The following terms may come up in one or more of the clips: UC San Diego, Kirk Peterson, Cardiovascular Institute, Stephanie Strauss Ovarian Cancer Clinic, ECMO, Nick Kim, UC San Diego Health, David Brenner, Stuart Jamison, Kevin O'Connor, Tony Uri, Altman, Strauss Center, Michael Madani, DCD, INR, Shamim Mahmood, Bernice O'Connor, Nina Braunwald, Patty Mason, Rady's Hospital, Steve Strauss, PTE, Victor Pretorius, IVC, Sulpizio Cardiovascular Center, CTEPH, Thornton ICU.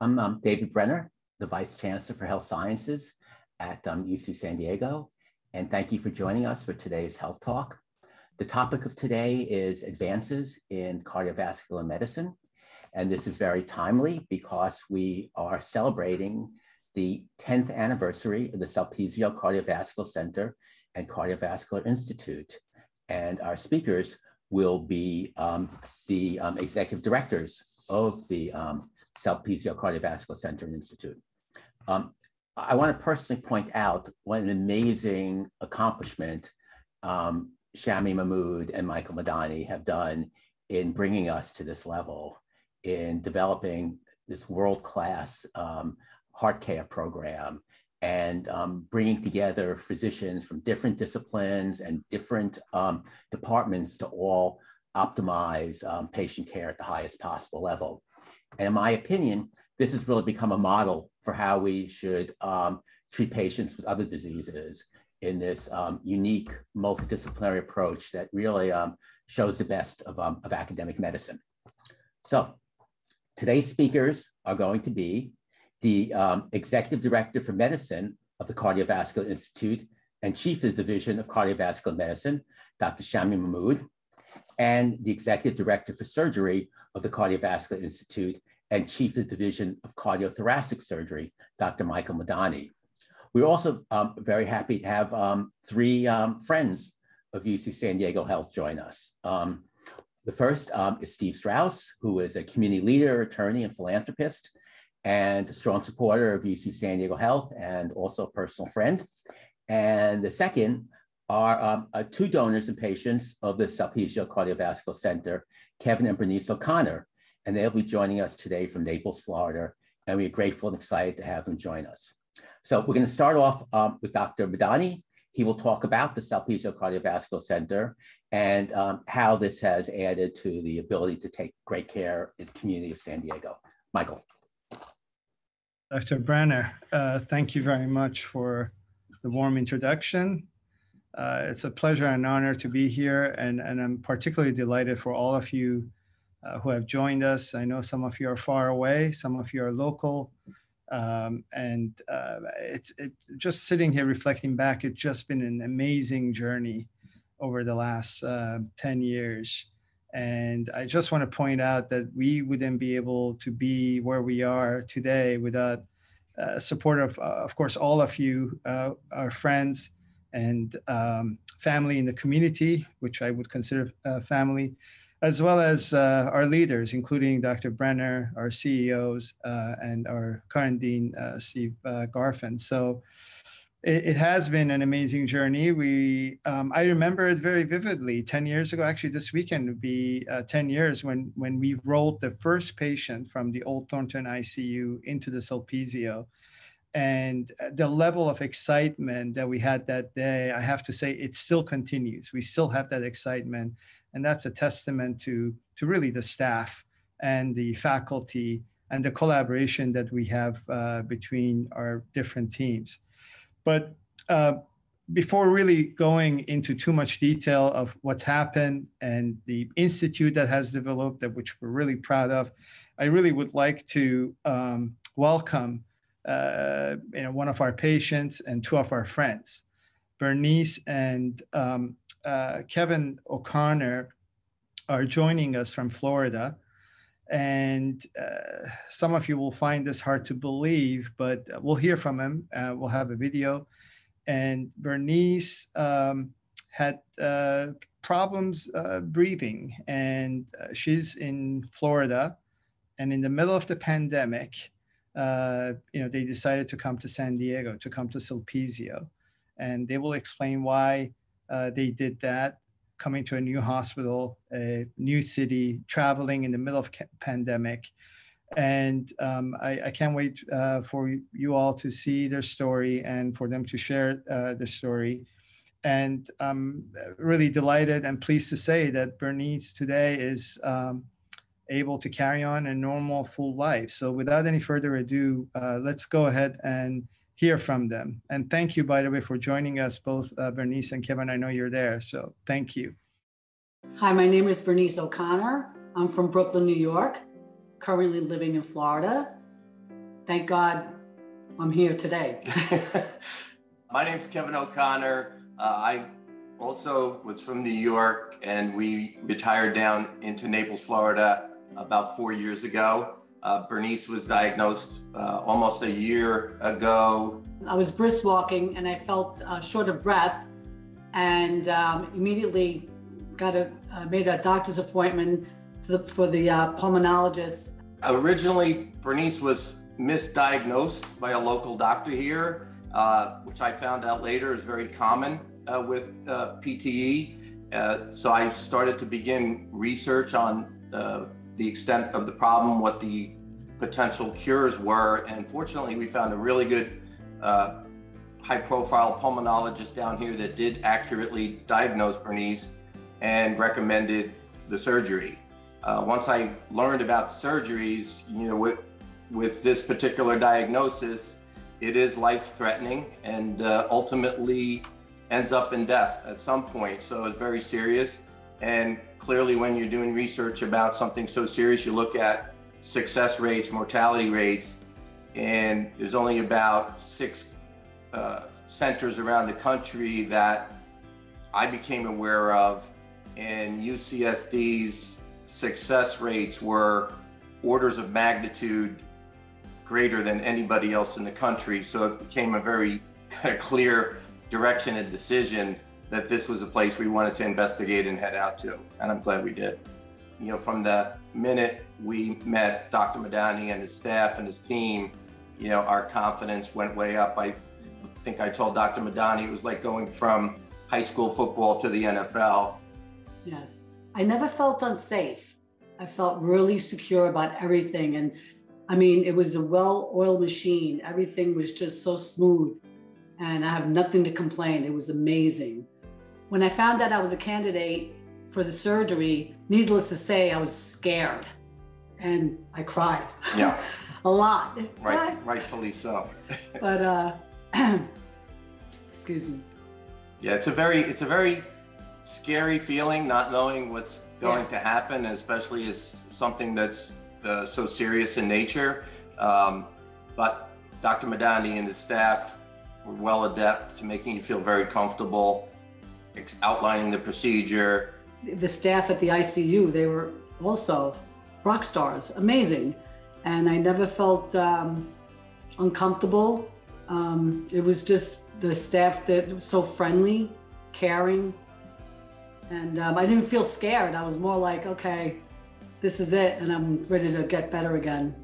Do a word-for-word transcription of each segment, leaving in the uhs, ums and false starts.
I'm um, David Brenner, the Vice Chancellor for Health Sciences at um, U C San Diego, and thank you for joining us for today's Health Talk. The topic of today is advances in cardiovascular medicine, and this is very timely because we are celebrating the tenth anniversary of the Sulpizio Cardiovascular Center and Cardiovascular Institute, and our speakers will be um, the um, executive directors of the um, Sulpizio Cardiovascular Center and Institute. Um, I want to personally point out what an amazing accomplishment um, Shamim Mahmood and Michael Madani have done in bringing us to this level, in developing this world-class um, heart care program, and um, bringing together physicians from different disciplines and different um, departments to all optimize um, patient care at the highest possible level. And in my opinion, this has really become a model for how we should um, treat patients with other diseases in this um, unique multidisciplinary approach that really um, shows the best of, um, of academic medicine. So today's speakers are going to be the um, Executive Director for Medicine of the Cardiovascular Institute and Chief of the Division of Cardiovascular Medicine, Doctor Shamim Mahmood, and the Executive Director for Surgery of the Cardiovascular Institute and Chief of the Division of Cardiothoracic Surgery, Doctor Michael Madani. We're also um, very happy to have um, three um, friends of U C San Diego Health join us. Um, the first um, is Steve Strauss, who is a community leader, attorney, and philanthropist, and a strong supporter of U C San Diego Health and also a personal friend. And the second are um, uh, two donors and patients of the Sulpizio Cardiovascular Center, Kevin and Bernice O'Connor, and they'll be joining us today from Naples, Florida, and we're grateful and excited to have them join us. So we're going to start off um, with Doctor Madani. He will talk about the Sulpizio Cardiovascular Center and um, how this has added to the ability to take great care in the community of San Diego. Michael. Doctor Brenner, uh, thank you very much for the warm introduction. Uh, it's a pleasure and honor to be here, and, and I'm particularly delighted for all of you uh, who have joined us. I know some of you are far away, some of you are local, um, and uh, it's it, just sitting here reflecting back, it's just been an amazing journey over the last uh, ten years. And I just want to point out that we wouldn't be able to be where we are today without uh, support of, uh, of course, all of you, uh, our friends and um, family in the community, which I would consider uh, family, as well as uh, our leaders, including Doctor Brenner, our C E Os, uh, and our current dean, uh, Steve uh, Garfin. So it, it has been an amazing journey. We, um, I remember it very vividly. ten years ago, actually this weekend would be uh, ten years when, when we rolled the first patient from the old Thornton I C U into the Sulpizio. And the level of excitement that we had that day, I have to say, it still continues. We still have that excitement. And that's a testament to, to really the staff and the faculty and the collaboration that we have uh, between our different teams. But uh, before really going into too much detail of what's happened and the institute that has developed, that which we're really proud of, I really would like to um, welcome Uh, you know, one of our patients and two of our friends, Bernice and um, uh, Kevin O'Connor, are joining us from Florida. And uh, some of you will find this hard to believe, but we'll hear from him. Uh, we'll have a video. And Bernice um, had uh, problems uh, breathing, and uh, she's in Florida. And in the middle of the pandemic, Uh, you know, they decided to come to San Diego, to come to Sulpizio, and they will explain why uh, they did that, coming to a new hospital, a new city, traveling in the middle of pandemic. And um, I, I can't wait uh, for you all to see their story and for them to share uh, their story. And I'm really delighted and pleased to say that Bernice today is um, able to carry on a normal, full life. So without any further ado, uh, let's go ahead and hear from them. And thank you, by the way, for joining us, both uh, Bernice and Kevin. I know you're there, so thank you. Hi, my name is Bernice O'Connor. I'm from Brooklyn, New York, currently living in Florida. thank God I'm here today. My name's Kevin O'Connor. Uh, I also was from New York, and we retired down into Naples, Florida about four years ago. Uh, Bernice was diagnosed uh, almost a year ago. I was brisk walking and I felt uh, short of breath, and um, immediately got a, uh, made a doctor's appointment to the, for the uh, pulmonologist. Originally, Bernice was misdiagnosed by a local doctor here, uh, which I found out later is very common uh, with uh, P T E. Uh, so I started to begin research on uh, the extent of the problem, what the potential cures were. And fortunately, we found a really good uh, high profile pulmonologist down here that did accurately diagnose Bernice and recommended the surgery. Uh, once I learned about the surgeries, you know, with, with this particular diagnosis, it is life-threatening and uh, ultimately ends up in death at some point. So it's very serious. And clearly, when you're doing research about something so serious, you look at success rates, mortality rates, and there's only about six uh, centers around the country that I became aware of, and U C S D's success rates were orders of magnitude greater than anybody else in the country. So it became a very kind of clear direction and decision that this was a place we wanted to investigate and head out to, and I'm glad we did. You know, from the minute we met Doctor Madani and his staff and his team, you know, our confidence went way up. I think I told Doctor Madani it was like going from high school football to the N F L. Yes, I never felt unsafe. I felt really secure about everything, and I mean, it was a well-oiled machine. Everything was just so smooth, and I have nothing to complain. It was amazing. When I found out I was a candidate for the surgery, needless to say, I was scared and I cried. Yeah. A lot. Right, rightfully so. But uh, excuse me. Yeah, it's a very it's a very scary feeling, not knowing what's going yeah. to happen, especially as something that's uh, so serious in nature. Um, but Doctor Madani and his staff were well adept to making you feel very comfortable, outlining the procedure. The staff at the I C U, they were also rock stars, amazing. And I never felt um, uncomfortable. Um, it was just the staff that was so friendly, caring. And um, I didn't feel scared. I was more like, okay, this is it. And I'm ready to get better again.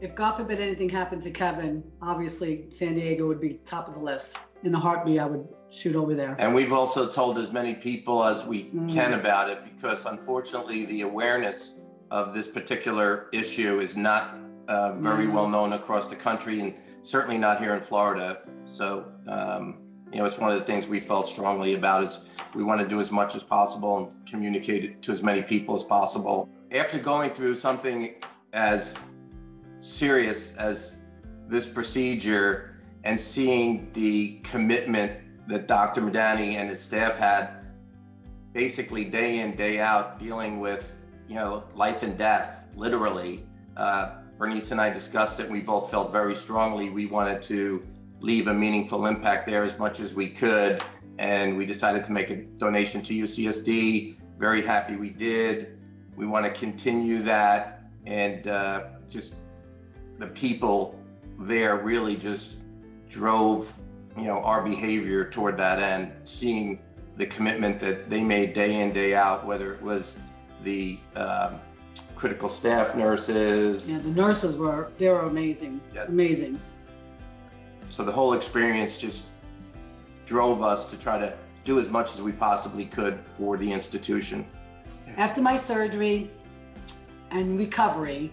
If God forbid anything happened to Kevin, obviously San Diego would be top of the list. In a heartbeat, I would shoot over there. And we've also told as many people as we mm. can about it, because unfortunately the awareness of this particular issue is not uh, very mm. well known across the country, and certainly not here in Florida. So, um, you know, it's one of the things we felt strongly about is we want to do as much as possible and communicate it to as many people as possible. After going through something as serious as this procedure and seeing the commitment that Doctor Madani and his staff had, basically day in, day out, dealing with, you know, life and death, literally. Uh, Bernice and I discussed it. We both felt very strongly we wanted to leave a meaningful impact there as much as we could. And we decided to make a donation to U C S D. Very happy we did. We want to continue that, and uh, just the people there really just drove, you know, our behavior toward that end, seeing the commitment that they made day in, day out, whether it was the um, critical staff nurses. Yeah, the nurses were, they were amazing, yeah. amazing. So the whole experience just drove us to try to do as much as we possibly could for the institution. After my surgery and recovery,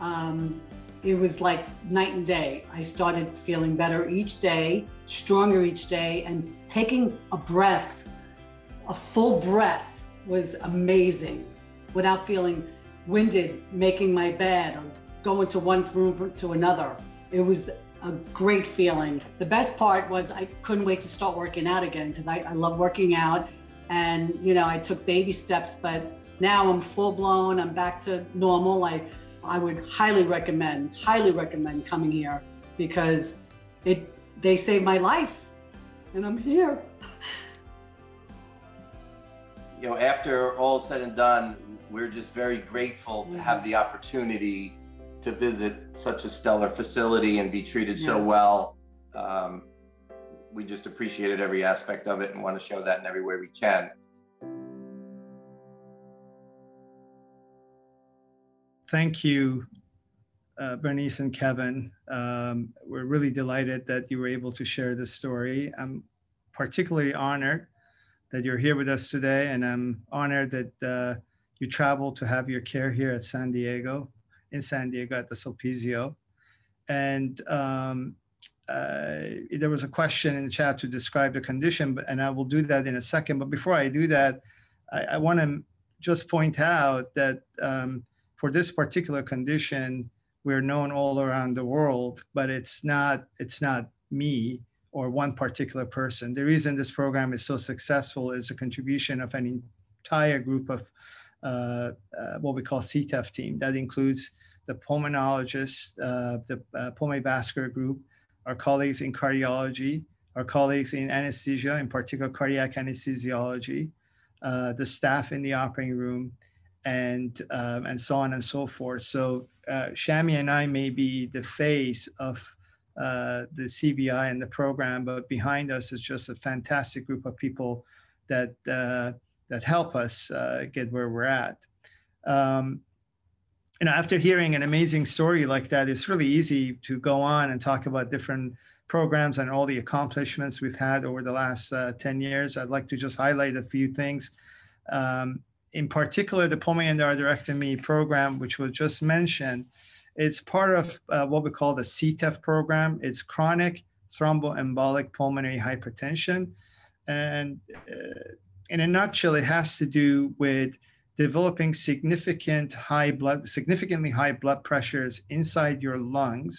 um, it was like night and day. I started feeling better each day, stronger each day, and taking a breath, a full breath, was amazing without feeling winded, making my bed or going to one room to another. It was a great feeling. The best part was I couldn't wait to start working out again, because I, I love working out, and you know, I took baby steps, but now I'm full blown, I'm back to normal. I I would highly recommend, highly recommend coming here, because it they saved my life and I'm here. You know, after all said and done, we're just very grateful yeah. to have the opportunity to visit such a stellar facility and be treated yes. so well. Um, we just appreciated every aspect of it and want to show that in every way we can. Thank you, uh, Bernice and Kevin. Um, we're really delighted that you were able to share this story. I'm particularly honored that you're here with us today, and I'm honored that uh, you traveled to have your care here at San Diego, in San Diego at the Sulpizio. And um, uh, there was a question in the chat to describe the condition, but, and I will do that in a second. But before I do that, I, I want to just point out that um, for this particular condition, we're known all around the world, but it's not, it's not me or one particular person. The reason this program is so successful is the contribution of an entire group of uh, uh, what we call C T E P H team. That includes the pulmonologists, uh, the uh, pulmonary vascular group, our colleagues in cardiology, our colleagues in anesthesia, in particular cardiac anesthesiology, uh, the staff in the operating room, and um, and so on and so forth. So uh, Shami and I may be the face of uh, the C B I and the program, but behind us is just a fantastic group of people that uh, that help us uh, get where we're at. Um, and after hearing an amazing story like that, it's really easy to go on and talk about different programs and all the accomplishments we've had over the last uh, ten years. I'd like to just highlight a few things. Um, In particular, the pulmonary endarterectomy program, which was just mentioned, it's part of uh, what we call the C T E P H program. It's chronic thromboembolic pulmonary hypertension. And uh, in a nutshell, it has to do with developing significant high blood, significantly high blood pressures inside your lungs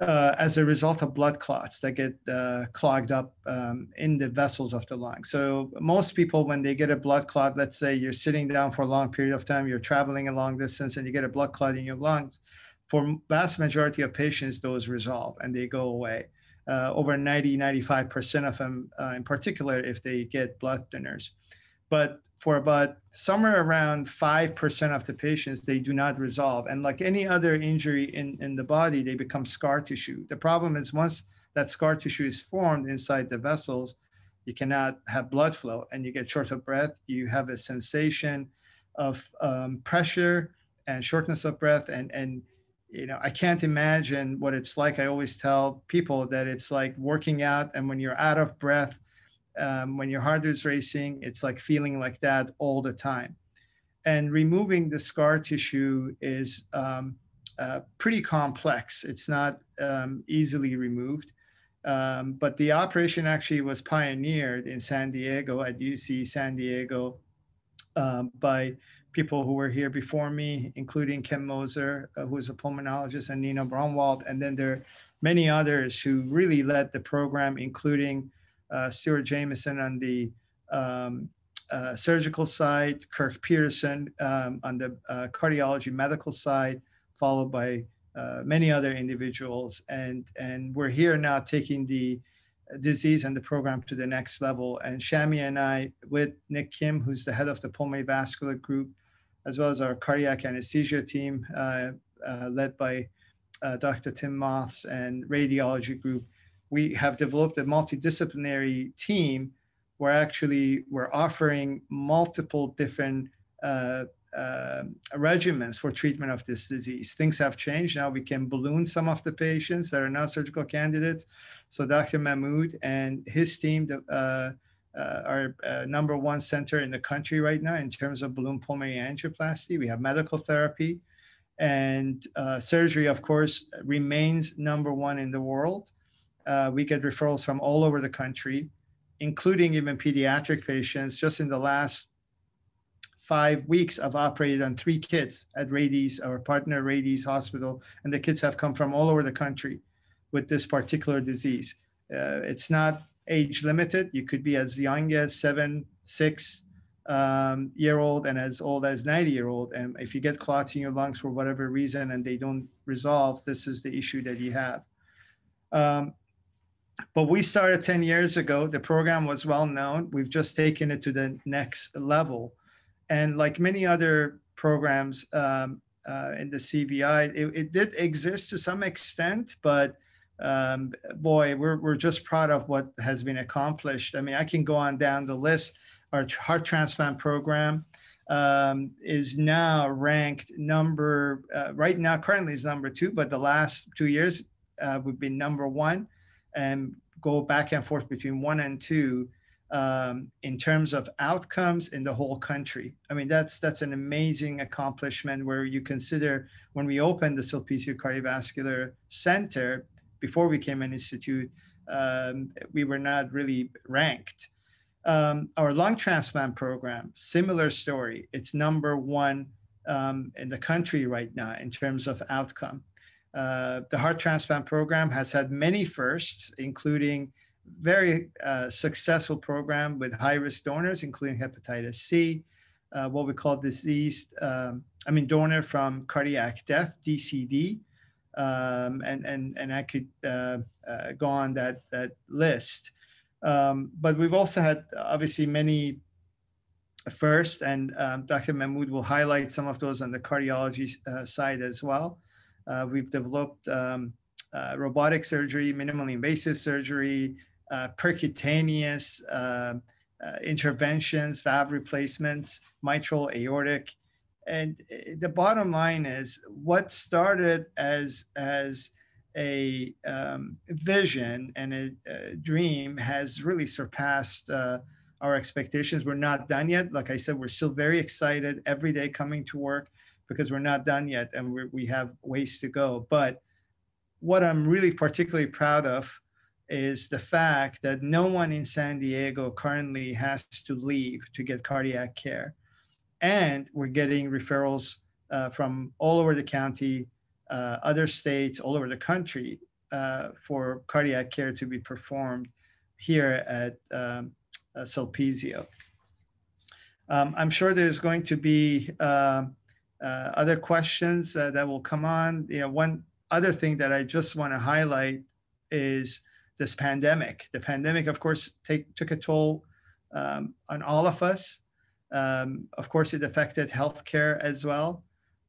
uh, as a result of blood clots that get uh, clogged up um, in the vessels of the lung. So most people, when they get a blood clot, let's say you're sitting down for a long period of time, you're traveling a long distance and you get a blood clot in your lungs, for vast majority of patients, those resolve and they go away. Uh, over ninety, ninety-five percent of them, uh, in particular, if they get blood thinners. But for about somewhere around five percent of the patients, they do not resolve. And like any other injury in, in the body, they become scar tissue. The problem is once that scar tissue is formed inside the vessels, you cannot have blood flow and you get short of breath. You have a sensation of um, pressure and shortness of breath. And, and, you know, I can't imagine what it's like. I always tell people that it's like working out, and when you're out of breath, Um, when your heart is racing, it's like feeling like that all the time. And removing the scar tissue is um, uh, pretty complex. It's not um, easily removed. Um, but the operation actually was pioneered in San Diego at U C San Diego um, by people who were here before me, including Ken Moser, uh, who is a pulmonologist, and Nina Braunwald. And then there are many others who really led the program, including Uh, Stuart Jamison on the um, uh, surgical side, Kirk Peterson um, on the uh, cardiology medical side, followed by uh, many other individuals. And, and we're here now taking the disease and the program to the next level. And Shami and I, with Nick Kim, who's the head of the pulmonary vascular group, as well as our cardiac anesthesia team uh, uh, led by uh, Doctor Tim Moss and radiology group, we have developed a multidisciplinary team where actually we're offering multiple different uh, uh, regimens for treatment of this disease. Things have changed. Now we can balloon some of the patients that are not surgical candidates. So Doctor Mahmood and his team uh, uh, are uh, number one center in the country right now in terms of balloon pulmonary angioplasty. We have medical therapy, and uh, surgery, of course, remains number one in the world. Uh, we get referrals from all over the country, including even pediatric patients. Just in the last five weeks, I've operated on three kids at Rady's, our partner Rady's Hospital, and the kids have come from all over the country with this particular disease. Uh, it's not age limited. You could be as young as seven, six, um, year old and as old as ninety year old. And if you get clots in your lungs for whatever reason and they don't resolve, this is the issue that you have. Um, but we started ten years ago. The program was well known. We've just taken it to the next level. And like many other programs um, uh, in the C V I, it, it did exist to some extent, but um, boy, we're, we're just proud of what has been accomplished. I mean, I can go on down the list. Our heart transplant program um, is now ranked number, uh, right now currently is number two, but the last two years uh, we've been number one and go back and forth between one and two um, in terms of outcomes in the whole country. I mean, that's that's an amazing accomplishment where you consider when we opened the Sulpizio Cardiovascular Center, before we became an institute, um, we were not really ranked. Um, our lung transplant program, similar story. It's number one um, in the country right now in terms of outcome. Uh, the heart transplant program has had many firsts, including very uh, successful program with high-risk donors, including hepatitis C, uh, what we call disease, um, I mean, donor from cardiac death, D C D, um, and, and, and I could uh, uh, go on that, that list. Um, but we've also had, obviously, many firsts, and um, Doctor Mahmood will highlight some of those on the cardiology uh, side as well. Uh, we've developed um, uh, robotic surgery, minimally invasive surgery, uh, percutaneous uh, uh, interventions, valve replacements, mitral, aortic. And the bottom line is what started as, as a um, vision and a, a dream has really surpassed uh, our expectations. We're not done yet. Like I said, we're still very excited every day coming to work, because we're not done yet and we're, we have ways to go. But what I'm really particularly proud of is the fact that no one in San Diego currently has to leave to get cardiac care. And we're getting referrals uh, from all over the county, uh, other states, all over the country uh, for cardiac care to be performed here at um, uh, Sulpizio. Um, I'm sure there's going to be uh, Uh, other questions uh, that will come on. You know, one other thing that I just want to highlight is this pandemic. The pandemic, of course, take, took a toll um, on all of us. Um, of course, it affected healthcare as well.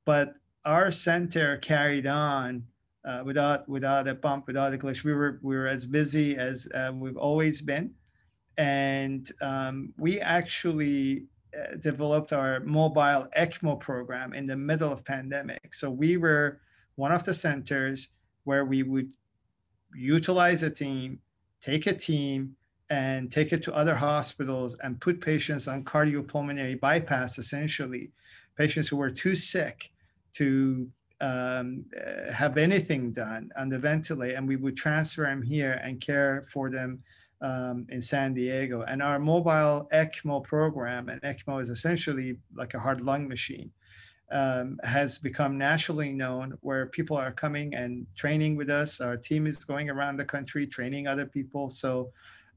But our center carried on uh, without without a bump, without a glitch. We were we were as busy as uh, we've always been, and um, we actually developed our mobile ECMO program in the middle of pandemic. So we were one of the centers where we would utilize a team, take a team and take it to other hospitals and put patients on cardiopulmonary bypass, essentially, patients who were too sick to um, have anything done on the ventilator, and we would transfer them here and care for them Um, in San Diego. And our mobile ECMO program, and ECMO is essentially like a heart lung machine, um, has become nationally known, where people are coming and training with us. Our team is going around the country training other people. So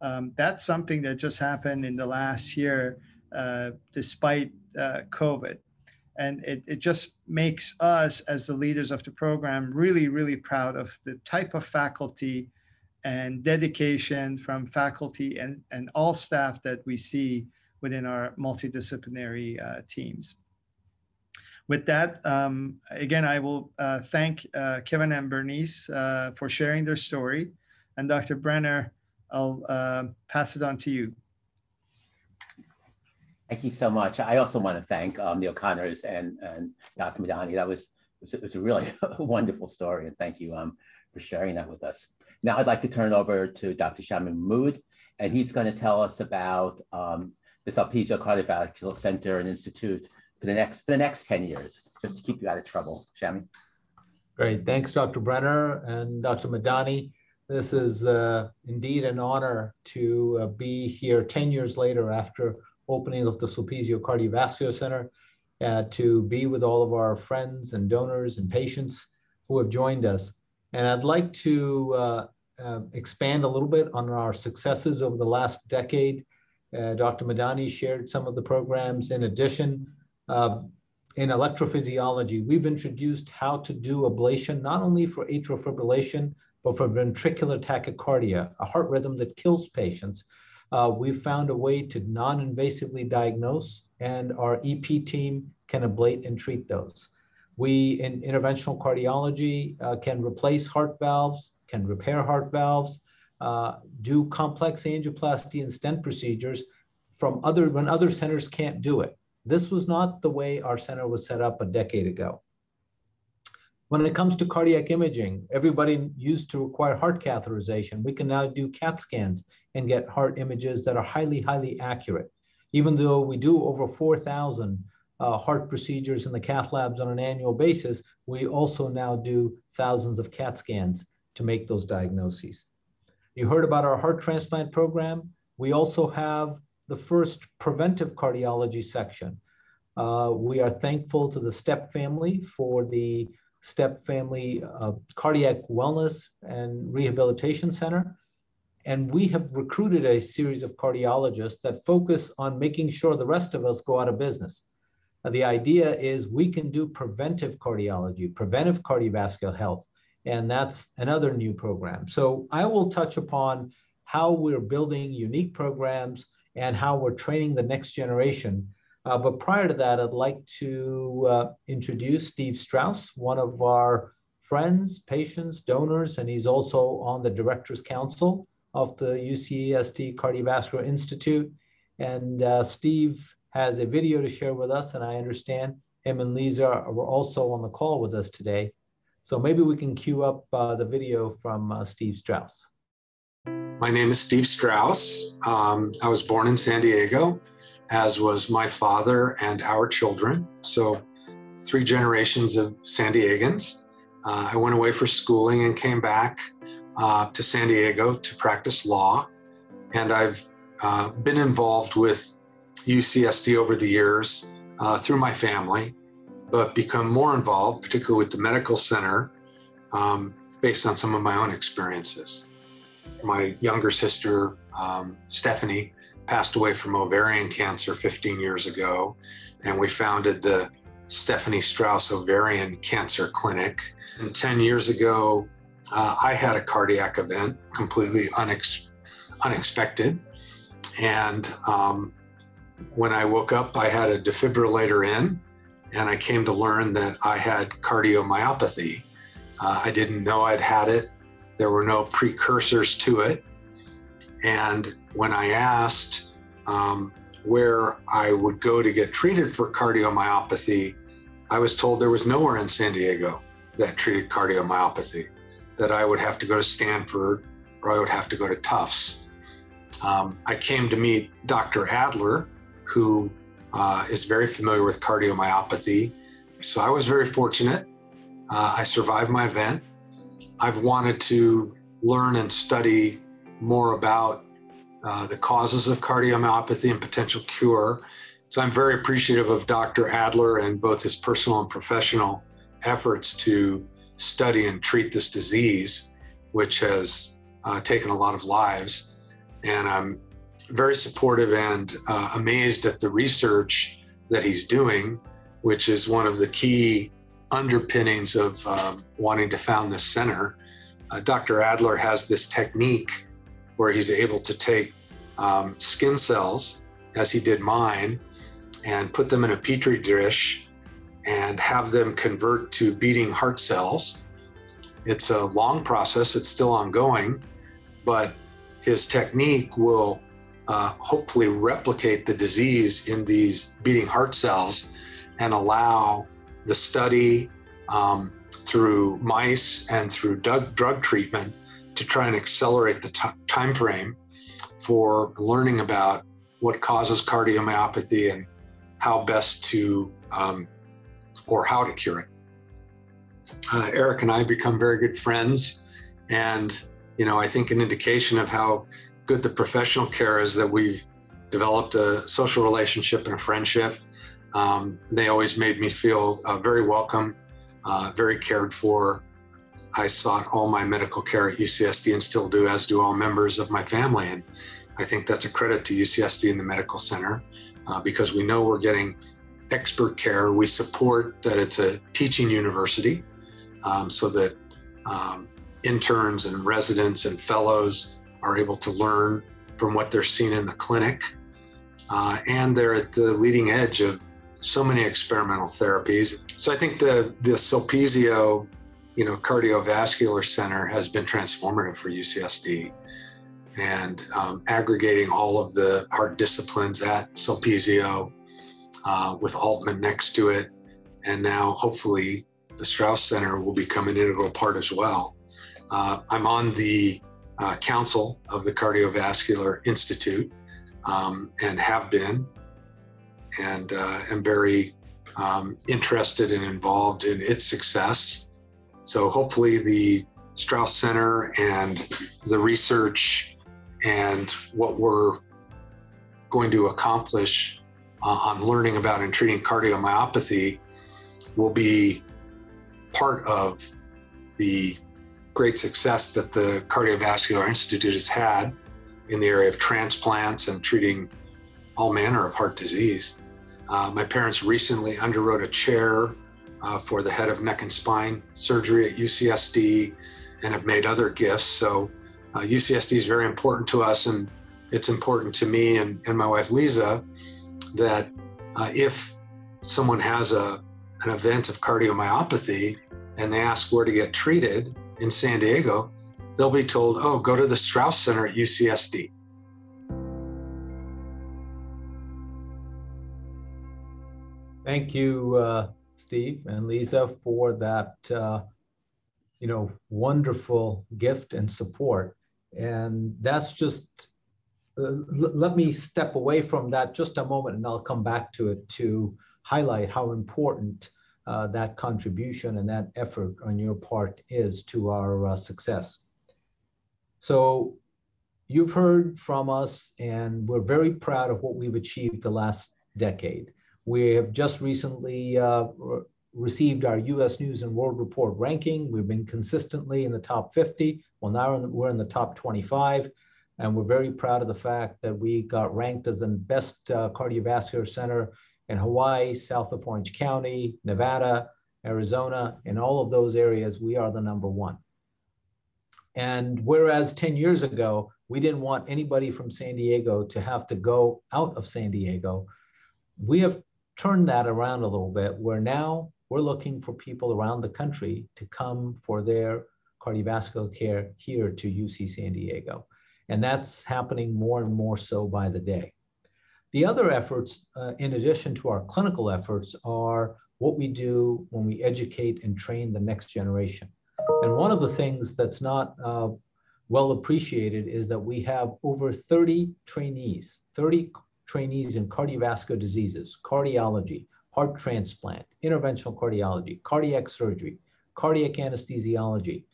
um, that's something that just happened in the last year, uh, despite uh, COVID. And it, it just makes us, as the leaders of the program, really, really proud of the type of faculty and dedication from faculty and, and all staff that we see within our multidisciplinary uh, teams. With that, um, again, I will uh, thank uh, Kevin and Bernice uh, for sharing their story. And Doctor Brenner, I'll uh, pass it on to you. Thank you so much. I also want to thank um, the O'Connors and, and Doctor Madani. That was, it was a really wonderful story, and thank you um, for sharing that with us. Now I'd like to turn it over to Doctor Shamim Mahmood, and he's going to tell us about um, the Sulpizio Cardiovascular Center and Institute for the next for the next ten years, just to keep you out of trouble. Shamim. Great, thanks, Doctor Brenner and Doctor Madani. This is uh, indeed an honor to uh, be here ten years later after opening of the Sulpizio Cardiovascular Center, uh, to be with all of our friends and donors and patients who have joined us. And I'd like to uh, uh, expand a little bit on our successes over the last decade Uh, Doctor Madani shared some of the programs. In addition, uh, in electrophysiology, we've introduced how to do ablation, not only for atrial fibrillation, but for ventricular tachycardia, a heart rhythm that kills patients. Uh, we've found a way to non-invasively diagnose, and our E P team can ablate and treat those. We, in interventional cardiology, uh, can replace heart valves, can repair heart valves, uh, do complex angioplasty and stent procedures from other, when other centers can't do it. This was not the way our center was set up a decade ago. When it comes to cardiac imaging, everybody used to require heart catheterization. We can now do CAT scans and get heart images that are highly, highly accurate. Even though we do over four thousand uh, heart procedures in the cath labs on an annual basis, we also now do thousands of CAT scans to make those diagnoses. You heard about our heart transplant program. We also have the first preventive cardiology section. Uh, we are thankful to the Step family for the Step family uh, Cardiac Wellness and Rehabilitation Center. And we have recruited a series of cardiologists that focus on making sure the rest of us go out of business. Now, the idea is we can do preventive cardiology, preventive cardiovascular health, and that's another new program. So I will touch upon how we're building unique programs and how we're training the next generation. Uh, but prior to that, I'd like to uh, introduce Steve Strauss, one of our friends, patients, donors, and he's also on the Directors Council of the U C S D Cardiovascular Institute. And uh, Steve has a video to share with us, and I understand him and Lisa were also on the call with us today. So maybe we can queue up uh, the video from uh, Steve Strauss. My name is Steve Strauss. Um, I was born in San Diego, as was my father and our children. So three generations of San Diegans. Uh, I went away for schooling and came back Uh, to San Diego to practice law. And I've uh, been involved with U C S D over the years uh, through my family, but become more involved, particularly with the medical center, um, based on some of my own experiences. My younger sister, um, Stephanie, passed away from ovarian cancer fifteen years ago, and we founded the Stephanie Strauss Ovarian Cancer Clinic. And ten years ago, Uh, I had a cardiac event, completely unex unexpected. And um, when I woke up, I had a defibrillator in, and I came to learn that I had cardiomyopathy. Uh, I didn't know I'd had it. There were no precursors to it. And when I asked um, where I would go to get treated for cardiomyopathy, I was told there was nowhere in San Diego that treated cardiomyopathy, that I would have to go to Stanford or I would have to go to Tufts. Um, I came to meet Doctor Adler, who uh, is very familiar with cardiomyopathy. So I was very fortunate. Uh, I survived my event. I've wanted to learn and study more about uh, the causes of cardiomyopathy and potential cure. So I'm very appreciative of Doctor Adler and both his personal and professional efforts to study and treat this disease, which has uh, taken a lot of lives. And I'm very supportive and uh, amazed at the research that he's doing, which is one of the key underpinnings of um, wanting to found this center. Uh, Doctor Adler has this technique where he's able to take um, skin cells, as he did mine, and put them in a petri dish and have them convert to beating heart cells. It's a long process, it's still ongoing, but his technique will uh, hopefully replicate the disease in these beating heart cells and allow the study um, through mice and through drug, drug treatment to try and accelerate the time frame for learning about what causes cardiomyopathy and how best to um, or how to cure it. Uh, Eric and I become very good friends. And, you know, I think an indication of how good the professional care is that we've developed a social relationship and a friendship. Um, they always made me feel uh, very welcome, uh, very cared for. I sought all my medical care at U C S D and still do, as do all members of my family. And I think that's a credit to U C S D and the medical center uh, because we know we're getting expert care. We support that it's a teaching university um, so that um, interns and residents and fellows are able to learn from what they're seeing in the clinic. Uh, and they're at the leading edge of so many experimental therapies. So I think the, the Sulpizio you know, Cardiovascular Center has been transformative for U C S D, and um, aggregating all of the heart disciplines at Sulpizio uh, with Altman next to it. And now hopefully the Strauss Center will become an integral part as well. Uh, I'm on the uh, council of the Cardiovascular Institute um, and have been, and uh, am very um, interested and involved in its success. So hopefully the Strauss Center and the research and what we're going to accomplish uh, on learning about and treating cardiomyopathy will be part of the great success that the Cardiovascular Institute has had in the area of transplants and treating all manner of heart disease. Uh, my parents recently underwrote a chair uh, for the head of neck and spine surgery at U C S D, and have made other gifts. So uh, U C S D is very important to us, and it's important to me and, and my wife, Lisa, that uh, if someone has a, an event of cardiomyopathy and they ask where to get treated in San Diego, they'll be told, oh, go to the Strauss Center at U C S D. Thank you, uh, Steve and Lisa, for that uh, you know, wonderful gift and support. And that's just, uh, let me step away from that just a moment, and I'll come back to it to highlight how important uh, that contribution and that effort on your part is to our uh, success. So you've heard from us, and we're very proud of what we've achieved the last decade. We have just recently uh, received our U S News and World Report ranking. We've been consistently in the top fifty. Well, now we're in the top twenty-five, and we're very proud of the fact that we got ranked as the best uh, cardiovascular center in Hawaii, south of Orange County, Nevada, Arizona. In all of those areas, we are the number one. And whereas ten years ago, we didn't want anybody from San Diego to have to go out of San Diego, we have turned that around a little bit, where now we're looking for people around the country to come for their cardiovascular care here to U C San Diego. And that's happening more and more so by the day. The other efforts, uh, in addition to our clinical efforts, are what we do when we educate and train the next generation. And one of the things that's not uh, well appreciated is that we have over thirty trainees, thirty trainees in cardiovascular diseases, cardiology, heart transplant, interventional cardiology, cardiac surgery, cardiac anesthesiology.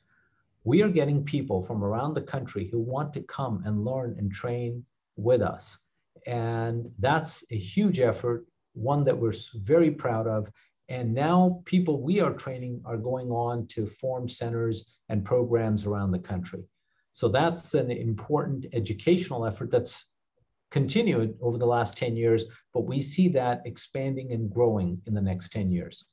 We are getting people from around the country who want to come and learn and train with us. And that's a huge effort, one that we're very proud of. And now people we are training are going on to form centers and programs around the country. So that's an important educational effort that's continued over the last ten years, but we see that expanding and growing in the next ten years.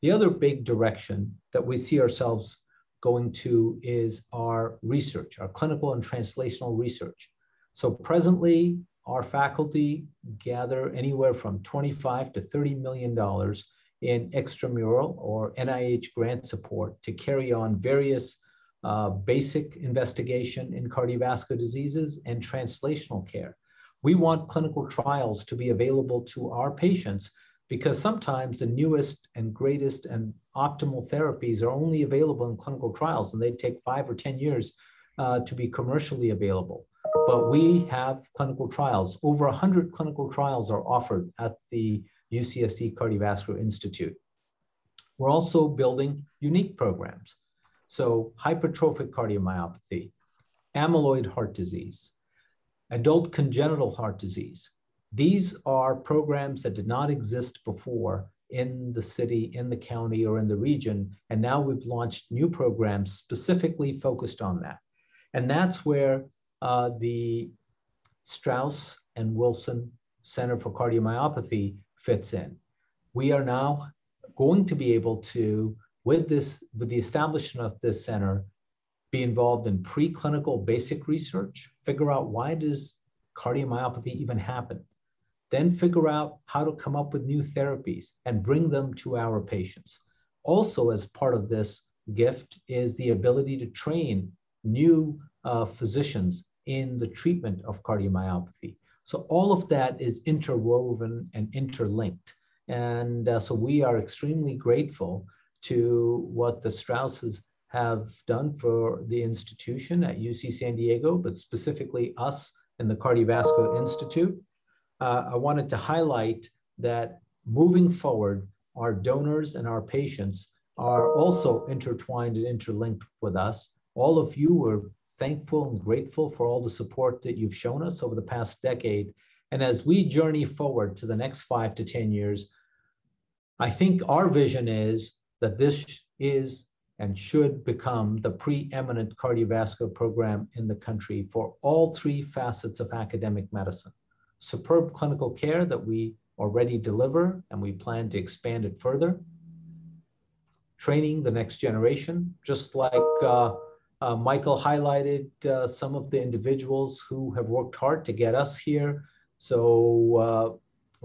The other big direction that we see ourselves going to is our research, our clinical and translational research. So presently, our faculty gather anywhere from twenty-five to thirty million dollars in extramural or N I H grant support to carry on various uh, basic investigation in cardiovascular diseases and translational care. We want clinical trials to be available to our patients, because sometimes the newest and greatest and optimal therapies are only available in clinical trials, and they take five or ten years uh, to be commercially available. But we have clinical trials. Over one hundred clinical trials are offered at the U C S D Cardiovascular Institute. We're also building unique programs. So hypertrophic cardiomyopathy, amyloid heart disease, adult congenital heart disease. These are programs that did not exist before in the city, in the county, or in the region. And now we've launched new programs specifically focused on that. And that's where uh, the Strauss and Wilson Center for Cardiomyopathy fits in. We are now going to be able to, with this, with the establishment of this center, be involved in preclinical basic research, figure out why does cardiomyopathy even happen, then figure out how to come up with new therapies and bring them to our patients. Also, as part of this gift is the ability to train new uh, physicians in the treatment of cardiomyopathy. So all of that is interwoven and interlinked. And uh, so we are extremely grateful to what the Strausses have done for the institution at U C San Diego, but specifically us and the Cardiovascular Institute. Uh, I wanted to highlight that moving forward, our donors and our patients are also intertwined and interlinked with us. All of you were thankful and grateful for all the support that you've shown us over the past decade. And as we journey forward to the next five to ten years, I think our vision is that this is and should become the preeminent cardiovascular program in the country for all three facets of academic medicine. Superb clinical care that we already deliver, and we plan to expand it further. Training the next generation, just like uh, uh, Michael highlighted uh, some of the individuals who have worked hard to get us here. So uh,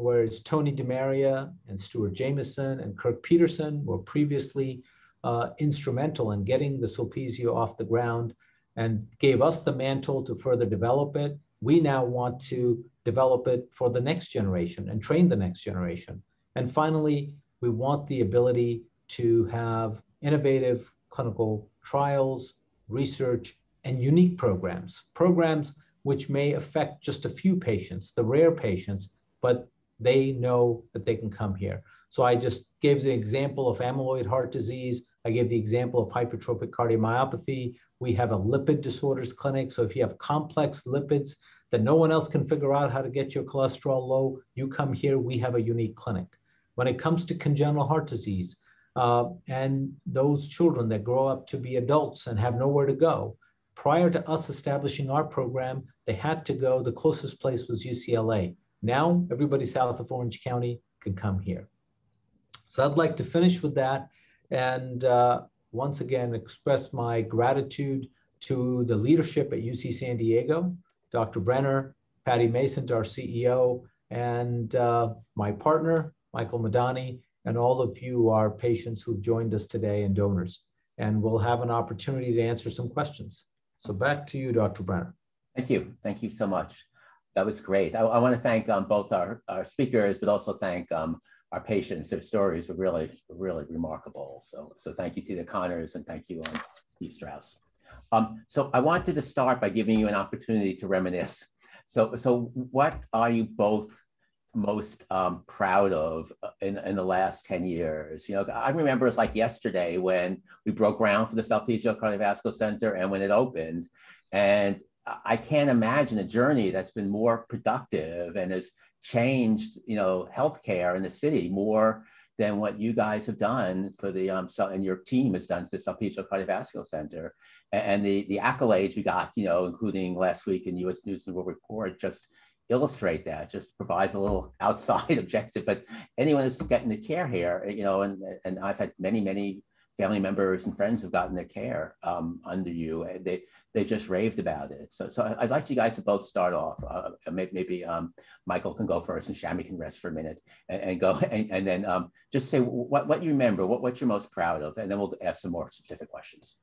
whereas Tony DeMaria and Stuart Jamison and Kirk Peterson were previously uh, instrumental in getting the Sulpizio off the ground and gave us the mantle to further develop it, we now want to develop it for the next generation and train the next generation. And finally, we want the ability to have innovative clinical trials, research, and unique programs. Programs which may affect just a few patients, the rare patients, but they know that they can come here. So I just gave the example of amyloid heart disease. I gave the example of hypertrophic cardiomyopathy. We have a lipid disorders clinic. So if you have complex lipids that no one else can figure out how to get your cholesterol low, you come here, we have a unique clinic. When it comes to congenital heart disease, Uh, and those children that grow up to be adults and have nowhere to go. Prior to us establishing our program, they had to go, the closest place was U C L A. Now, everybody south of Orange County can come here. So I'd like to finish with that and uh, once again, express my gratitude to the leadership at U C San Diego, Doctor Brenner, Patty Mason, our C E O, and uh, my partner, Michael Madani, and all of you are patients who've joined us today and donors. And we'll have an opportunity to answer some questions. So back to you, Doctor Brenner. Thank you. Thank you so much. That was great. I, I want to thank um, both our, our speakers, but also thank um, our patients. Their stories were really, really remarkable. So, so thank you to the O'Connors and thank you, um, Steve Strauss. Um, so I wanted to start by giving you an opportunity to reminisce. So, so what are you both most um, proud of in, in the last ten years. You know, I remember it's like yesterday when we broke ground for the Sulpizio Cardiovascular Center and when it opened. And I can't imagine a journey that's been more productive and has changed, you know, healthcare in the city more than what you guys have done for the, um, so, and your team has done for the Sulpizio Cardiovascular Center. And, and the, the accolades we got, you know, including last week in U S News and World Report, just illustrate that, just provides a little outside objective, but anyone who's getting the care here, you know, and, and I've had many, many family members and friends have gotten their care um, under you, and they, they just raved about it. So, so I'd like you guys to both start off. Uh, maybe maybe um, Michael can go first and Shami can rest for a minute and, and go, and, and then um, just say what, what you remember, what, what you're most proud of, and then we'll ask some more specific questions.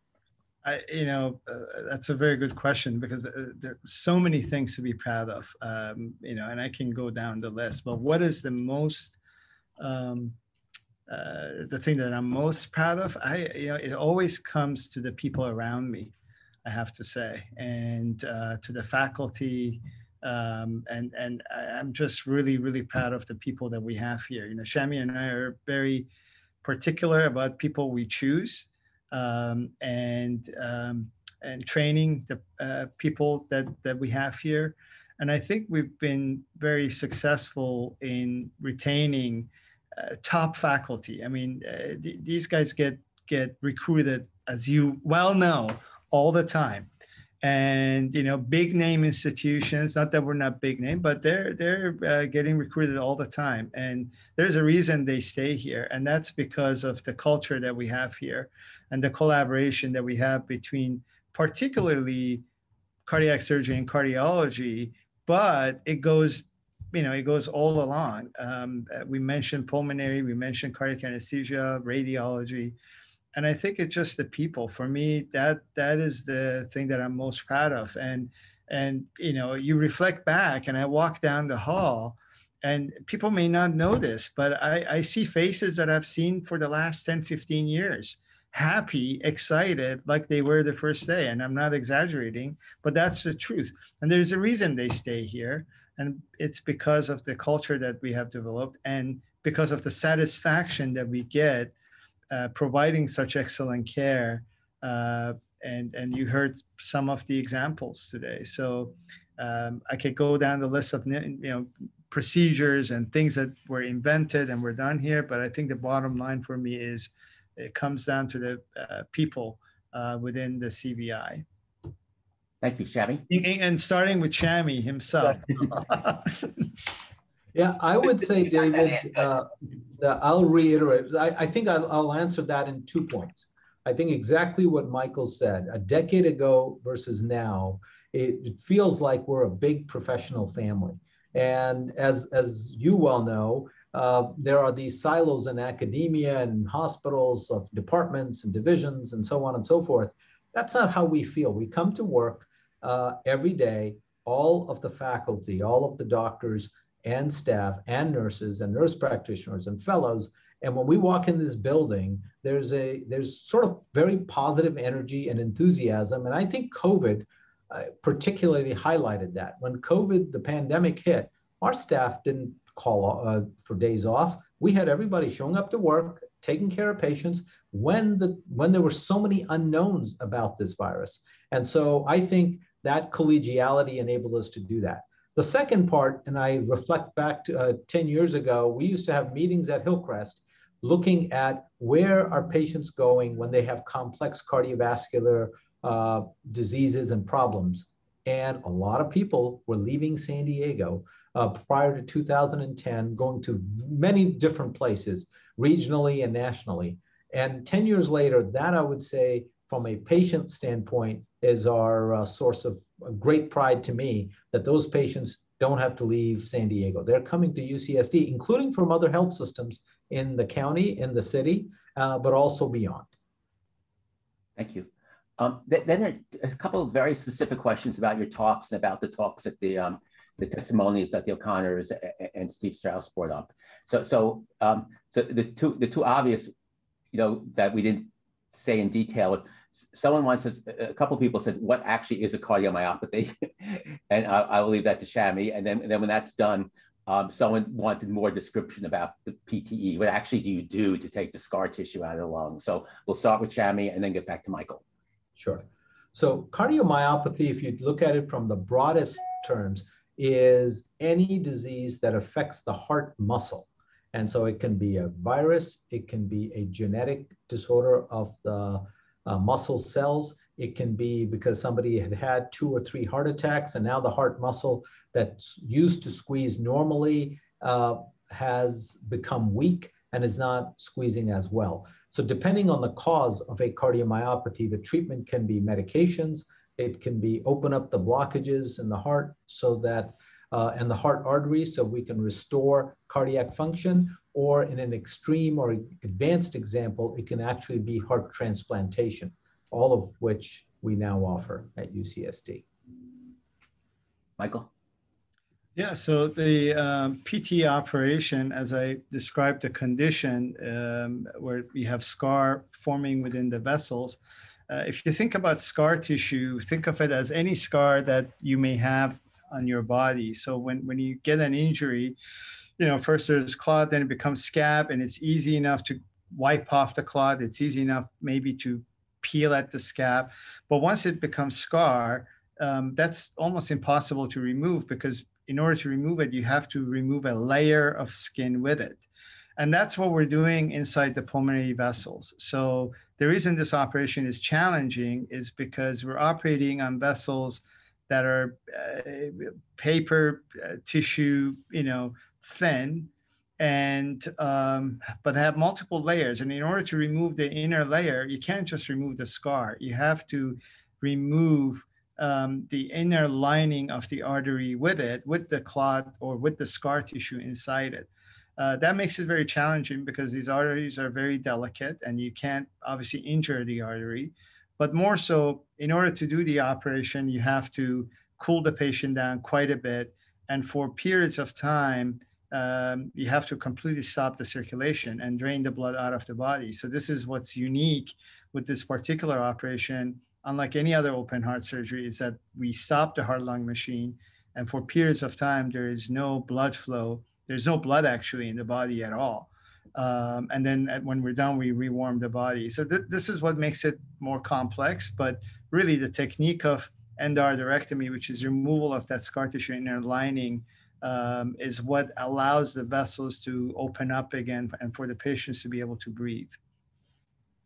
I, you know, uh, that's a very good question because uh, there are so many things to be proud of, um, you know, and I can go down the list, but what is the most, um, uh, the thing that I'm most proud of, I, you know, it always comes to the people around me, I have to say, and uh, to the faculty, um, and, and I'm just really, really proud of the people that we have here. You know, Shami and I are very particular about people we choose. Um, and um, and training the uh, people that, that we have here. And I think we've been very successful in retaining uh, top faculty. I mean, uh, th these guys get, get recruited, as you well know, all the time. and, you know, big name institutions, not that we're not big name, but they're, they're uh, getting recruited all the time. And there's a reason they stay here. And that's because of the culture that we have here and the collaboration that we have between particularly cardiac surgery and cardiology, but it goes, you know, it goes all along. Um, we mentioned pulmonary, we mentioned cardiac anesthesia, radiology. And I think it's just the people. For me, that that is the thing that I'm most proud of. And, and you know, you reflect back, and I walk down the hall, and people may not know this, but I, I see faces that I've seen for the last ten, fifteen years, happy, excited, like they were the first day. And I'm not exaggerating, but that's the truth. And there's a reason they stay here. And it's because of the culture that we have developed and because of the satisfaction that we get Uh, providing such excellent care, uh, and and you heard some of the examples today. So um, I could go down the list of, you know, procedures and things that were invented and were done here, but I think the bottom line for me is it comes down to the uh, people uh, within the C V I. Thank you, Shami. And starting with Shami himself. Yeah, I would say, David, uh, the, I'll reiterate. I, I think I'll, I'll answer that in two points. I think exactly what Michael said, a decade ago versus now, it, it feels like we're a big professional family. And as, as you well know, uh, there are these silos in academia and hospitals of departments and divisions and so on and so forth. That's not how we feel. We come to work uh, every day, all of the faculty, all of the doctors, and staff and nurses and nurse practitioners and fellows. And when we walk in this building, there's a there's sort of very positive energy and enthusiasm. And I think COVID uh, particularly highlighted that. When COVID, the pandemic hit, our staff didn't call uh, for days off. We had everybody showing up to work, taking care of patients when the when there were so many unknowns about this virus. And so I think that collegiality enabled us to do that. The second part, and I reflect back to uh, ten years ago, we used to have meetings at Hillcrest looking at where are patients going when they have complex cardiovascular uh, diseases and problems. And a lot of people were leaving San Diego uh, prior to two thousand ten, going to many different places, regionally and nationally. And ten years later, that I would say from a patient standpoint is our uh, source of great pride to me, that those patients don't have to leave San Diego. They're coming to U C S D, including from other health systems in the county, in the city, uh, but also beyond. Thank you. Um, th then there are a couple of very specific questions about your talks and about the talks at the, um, the testimonies that the O'Connors and Steve Strauss brought up. So, so, um, so the, two, the two obvious, you know, that we didn't say in detail, someone once, a couple of people said, what actually is a cardiomyopathy? And I, I will leave that to Shami. And then, and then when that's done, um, someone wanted more description about the P T E. What actually do you do to take the scar tissue out of the lung? So we'll start with Shami and then get back to Michael. Sure. So cardiomyopathy, if you look at it from the broadest terms, is any disease that affects the heart muscle. And so it can be a virus. It can be a genetic disorder of the Uh, muscle cells. It can be because somebody had had two or three heart attacks, and now the heart muscle that's used to squeeze normally uh, has become weak and is not squeezing as well. So depending on the cause of a cardiomyopathy, the treatment can be medications. It can be open up the blockages in the heart so that, uh, and the heart arteries, so we can restore cardiac function. Or in an extreme or advanced example, it can actually be heart transplantation, all of which we now offer at U C S D. Michael? Yeah, so the um, P T E operation, as I described the condition um, where we have scar forming within the vessels, uh, if you think about scar tissue, think of it as any scar that you may have on your body. So when, when you get an injury, you know, first there's clot, then it becomes scab, and it's easy enough to wipe off the clot. It's easy enough maybe to peel at the scab. But once it becomes scar, um, that's almost impossible to remove, because in order to remove it, you have to remove a layer of skin with it. And that's what we're doing inside the pulmonary vessels. So the reason this operation is challenging is because we're operating on vessels that are uh, paper uh, tissue, you know, thin, and um, but they have multiple layers. And in order to remove the inner layer, you can't just remove the scar. You have to remove um, the inner lining of the artery with it, with the clot or with the scar tissue inside it. Uh, that makes it very challenging because these arteries are very delicate and you can't obviously injure the artery. But more so, in order to do the operation, you have to cool the patient down quite a bit. And for periods of time, um, you have to completely stop the circulation and drain the blood out of the body. So this is what's unique with this particular operation, unlike any other open heart surgery, is that we stop the heart-lung machine. And for periods of time, there is no blood flow. There's no blood actually in the body at all. Um, and then at, when we're done, we rewarm the body. So th this is what makes it more complex, but really the technique of endarterectomy, which is removal of that scar tissue inner lining, um, is what allows the vessels to open up again and for the patients to be able to breathe.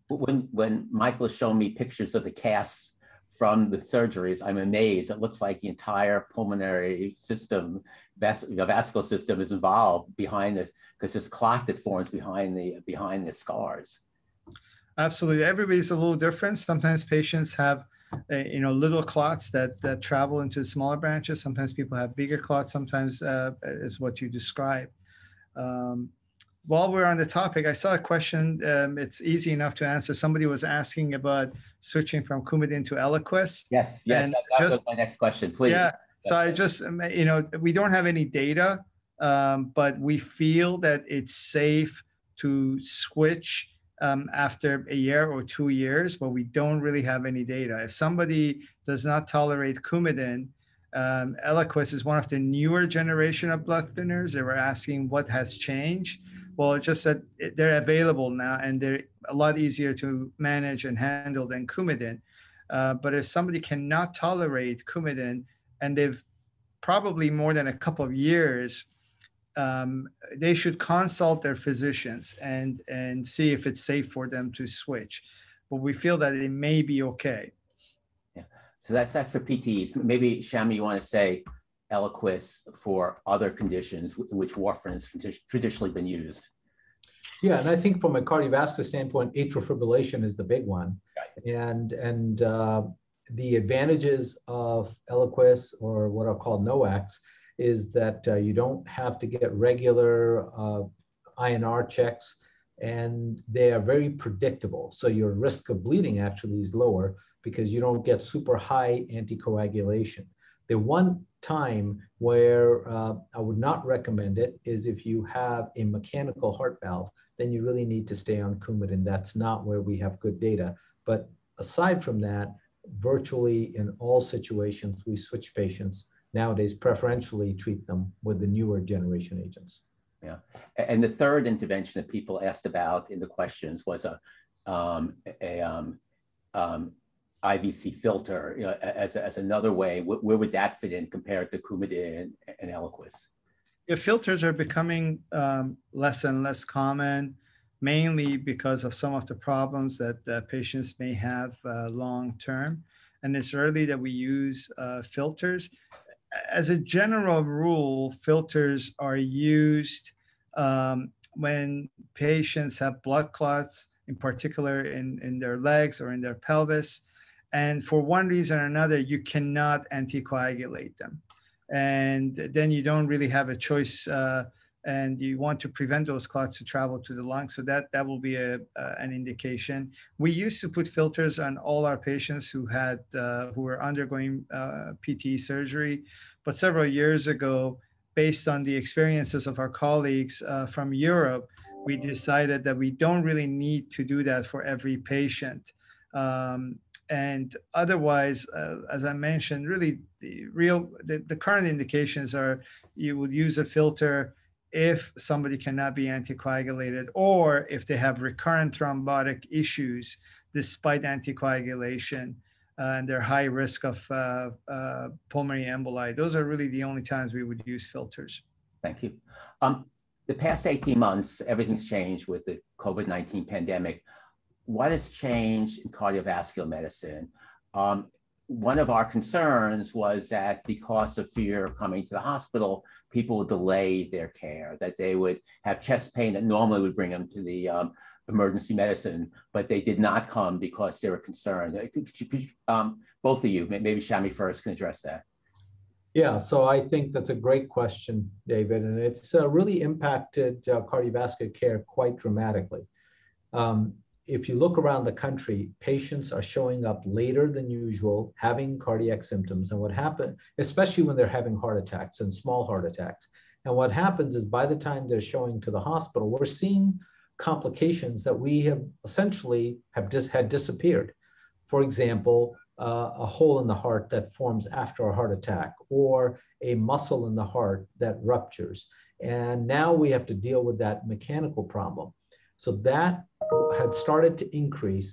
When, when Michael showed me pictures of the casts from the surgeries, I'm amazed. It looks like the entire pulmonary system, vas the vascular system, is involved behind this, because this clot that forms behind the behind the scars. Absolutely, everybody's a little different. Sometimes patients have, uh, you know, little clots that that travel into smaller branches. Sometimes people have bigger clots. Sometimes uh, is what you describe. Um, While we're on the topic, I saw a question. Um, it's easy enough to answer. Somebody was asking about switching from Coumadin to Eliquis. Yes, yes, and that, that just, was my next question, please. Yeah, so I just, you know, we don't have any data, um, but we feel that it's safe to switch um, after a year or two years, but we don't really have any data. If somebody does not tolerate Coumadin, Um, Eliquis is one of the newer generation of blood thinners. They were asking what has changed. Well, it's just that it, they're available now and they're a lot easier to manage and handle than Coumadin. Uh, but if somebody cannot tolerate Coumadin and they've probably more than a couple of years, um, they should consult their physicians and, and see if it's safe for them to switch. But we feel that it may be okay. So that's that for P T Es. Maybe, Shami, you want to say Eliquis for other conditions in which warfarin has traditionally been used. Yeah, and I think from a cardiovascular standpoint, atrial fibrillation is the big one. Right. And, and uh, the advantages of Eliquis, or what are called NOACs, is that uh, you don't have to get regular uh, I N R checks, and they are very predictable. So your risk of bleeding actually is lower, because you don't get super high anticoagulation. The one time where uh, I would not recommend it is if you have a mechanical heart valve, then you really need to stay on Coumadin. That's not where we have good data. But aside from that, virtually in all situations, we switch patients. Nowadays, preferentially treat them with the newer generation agents. Yeah, and the third intervention that people asked about in the questions was a, um, a um, um, I V C filter, you know, as, as another way. Where, where would that fit in compared to Coumadin and Eliquis? Yeah, filters are becoming um, less and less common, mainly because of some of the problems that uh, patients may have uh, long term. And it's rarely that we use uh, filters. As a general rule, filters are used um, when patients have blood clots, in particular in, in their legs or in their pelvis. And for one reason or another, you cannot anticoagulate them. And then you don't really have a choice, uh, and you want to prevent those clots to travel to the lungs. So that, that will be a, uh, an indication. We used to put filters on all our patients who had, uh, who were undergoing uh, P T E surgery. But several years ago, based on the experiences of our colleagues uh, from Europe, we decided that we don't really need to do that for every patient. Um, And otherwise, uh, as I mentioned, really the real the, the current indications are you would use a filter if somebody cannot be anticoagulated or if they have recurrent thrombotic issues despite anticoagulation uh, and they're high risk of uh, uh, pulmonary emboli. Those are really the only times we would use filters. Thank you. Um, the past eighteen months, everything's changed with the COVID nineteen pandemic. What has changed in cardiovascular medicine? Um, one of our concerns was that because of fear of coming to the hospital, people would delay their care, that they would have chest pain that normally would bring them to the um, emergency medicine, but they did not come because they were concerned. Could you, could you, um, both of you, maybe Shami first, can address that. Yeah, so I think that's a great question, David, and it's uh, really impacted uh, cardiovascular care quite dramatically. Um, if you look around the country, patients are showing up later than usual, having cardiac symptoms, and what happens, especially when they're having heart attacks and small heart attacks, and what happens is by the time they're showing to the hospital, we're seeing complications that we have essentially have dis had disappeared. For example, Uh, a hole in the heart that forms after a heart attack, or a muscle in the heart that ruptures. And now we have to deal with that mechanical problem. So that had started to increase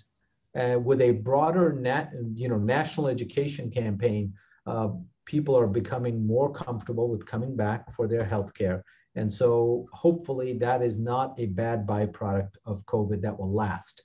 uh, with a broader nat you know, national education campaign. Uh, people are becoming more comfortable with coming back for their healthcare. And so hopefully that is not a bad byproduct of COVID that will last.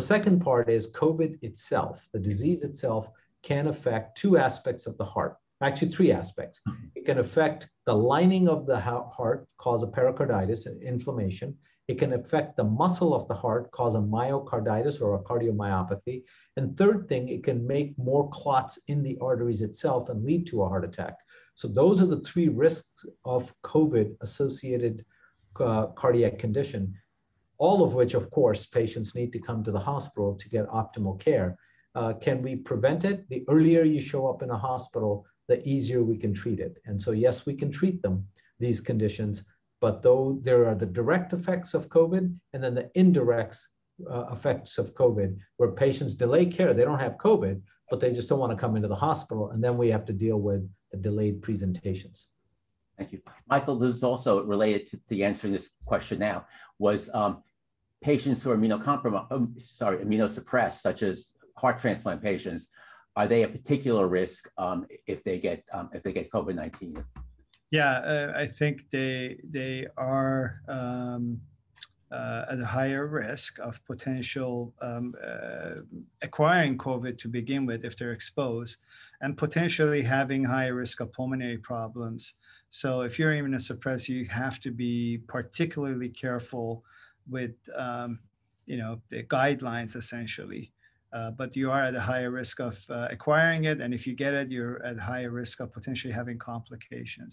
The second part is COVID itself, the disease itself can affect two aspects of the heart, actually three aspects. It can affect the lining of the heart, cause a pericarditis, an inflammation. It can affect the muscle of the heart, cause a myocarditis or a cardiomyopathy. And third thing, it can make more clots in the arteries itself and lead to a heart attack. So those are the three risks of COVID-associated uh, cardiac condition. All of which, of course, patients need to come to the hospital to get optimal care. Uh, can we prevent it? The earlier you show up in a hospital, the easier we can treat it. And so, yes, we can treat them, these conditions, but though there are the direct effects of COVID and then the indirect uh, effects of COVID, where patients delay care. They don't have COVID, but they just don't want to come into the hospital. And then we have to deal with the delayed presentations. Thank you. Michael, this is also related to the answering this question now, was um, patients who are immunocompromised, um, sorry, immunosuppressed, such as heart transplant patients, are they a particular risk um, if they get um, if they get COVID nineteen? Yeah, uh, I think they, they are um, uh, at a higher risk of potential um, uh, acquiring COVID to begin with if they're exposed, and potentially having higher risk of pulmonary problems. So if you're immunosuppressed, you have to be particularly careful with, um, you know, the guidelines essentially. Uh, but you are at a higher risk of uh, acquiring it, and if you get it, you're at higher risk of potentially having complications.